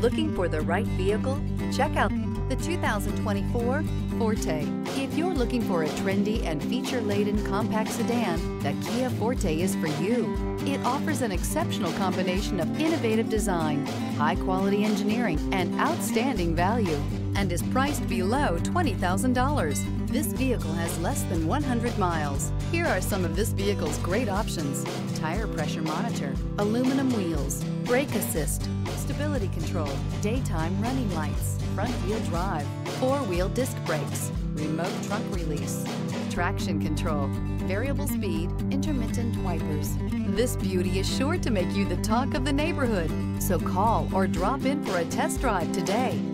Looking for the right vehicle? Check out the 2024 Forte. If you're looking for a trendy and feature-laden compact sedan, the Kia Forte is for you. It offers an exceptional combination of innovative design, high-quality engineering, and outstanding value, and is priced below $20,000. This vehicle has less than 100 miles. Here are some of this vehicle's great options: tire pressure monitor, aluminum wheels, brake assist, stability control, daytime running lights, front-wheel drive, four-wheel disc brakes, remote trunk release, traction control, variable speed, intermittent wipers. This beauty is sure to make you the talk of the neighborhood, so call or drop in for a test drive today.